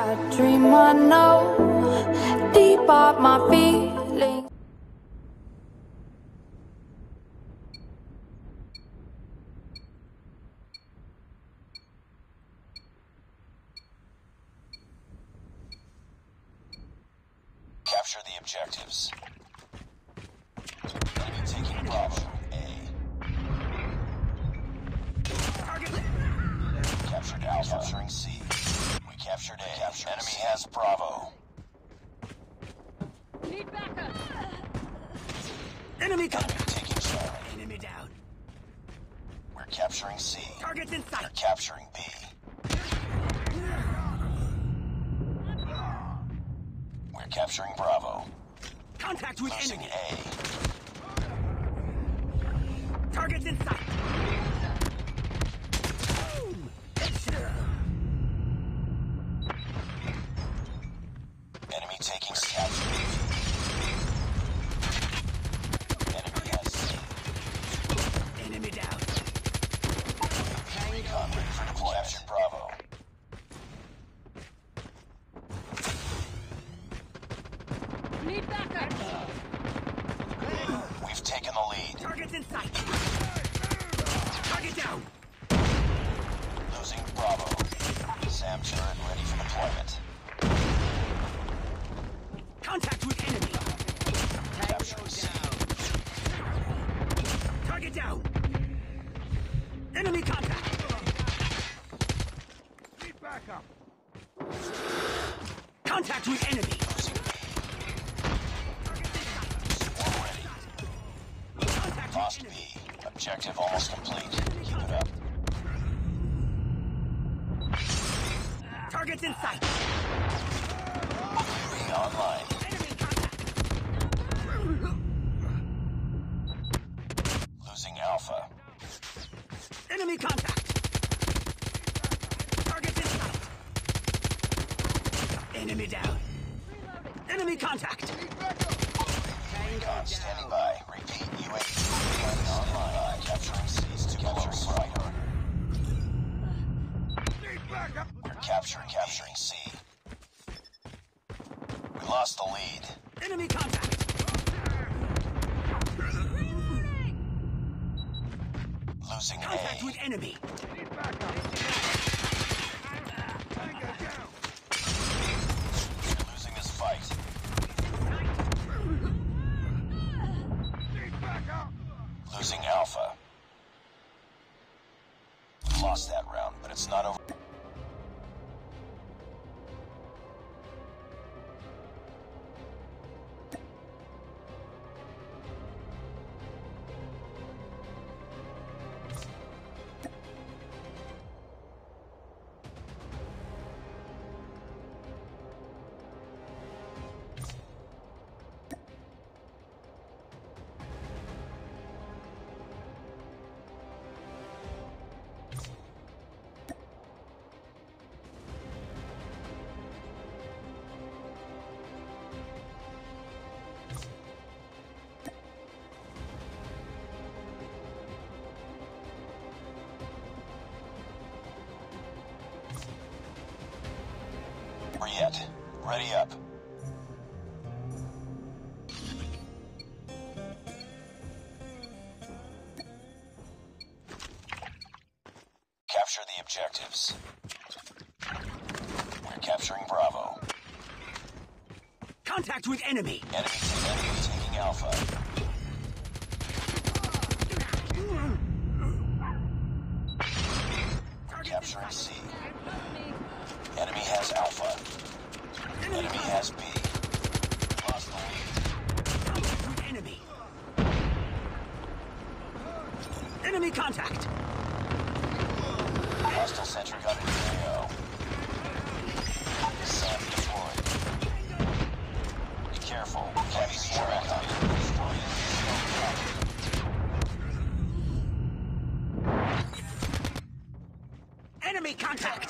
I dream I know deep up my feelings. Capture the objectives. Enemy taking Bravo A. Target. Captured Alpha. Capturing C. We captured A. Captured enemy C. Has Bravo. Need backup. Enemy coming. Taking Charlie. Enemy down. We're capturing C. Targets in sight. We're capturing B. Capturing Bravo. Contact with losing enemy. A. Targets in sight. Boom. Enemy taking capture. Enemy has C. Enemy down. Recon ready for deployment. Capture Bravo. Need backup. We've taken the lead. Target's in sight. Target down. Losing Bravo. SAM turret ready for deployment. Contact with enemy. Capture C. Target down. Enemy contact. Need backup. Contact with enemy. Lost B. Objective almost complete. Keep it up. Targets in sight. UAV online. Enemy contact. Losing Alpha. Enemy contact. Targets in sight. Enemy down. Reloading. Enemy contact. Recon standing by. Repeat UAV. Online. Capturing C's to capturing Fighter. We're capturing C. We lost the lead. Enemy contact. Losing contact A. With enemy. Losing Alpha. Lost that round, but it's not over. Yet. Ready up. Capture the objectives. We're capturing Bravo. Contact with enemy. Enemy taking Alpha. Capturing C. Enemy has Alpha. Enemy has B. Lost the lead. Enemy. Enemy contact. Hostile sentry gun in AO. SAM deployed. Be careful. Heavy swarm activated. Enemy contact.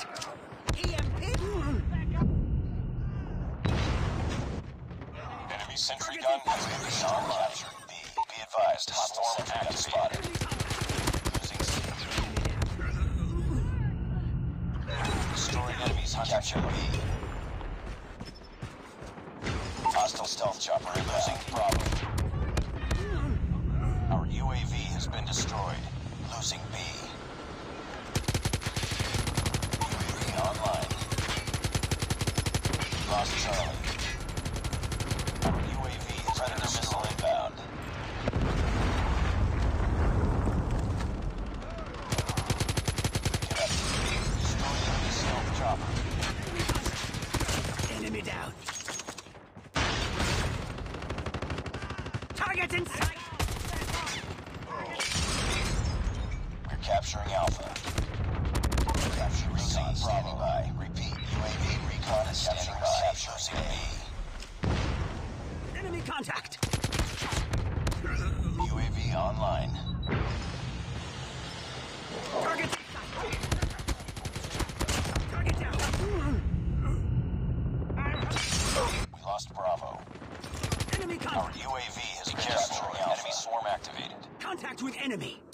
Sentry gun has been captured. Be advised, hostile sentry gun spotted. Losing C. Destroying enemies. Hunter captured B. Hostile stealth chopper causing problem. Our UAV has been destroyed. Losing B. UAV online. Lost Charlie. Our UAV has predator missile inbound. Get up. Destroy the stealth chopper. Enemy down. Target in sight. We're capturing Alpha. Capturing Recon standing by. Repeat. UAV Recon is standing by. Capturing A. Enemy contact. UAV online. Target in sight. Target down. We lost Bravo. Enemy contact. Our UAV has captured. Enemy swarm activated. Contact with enemy.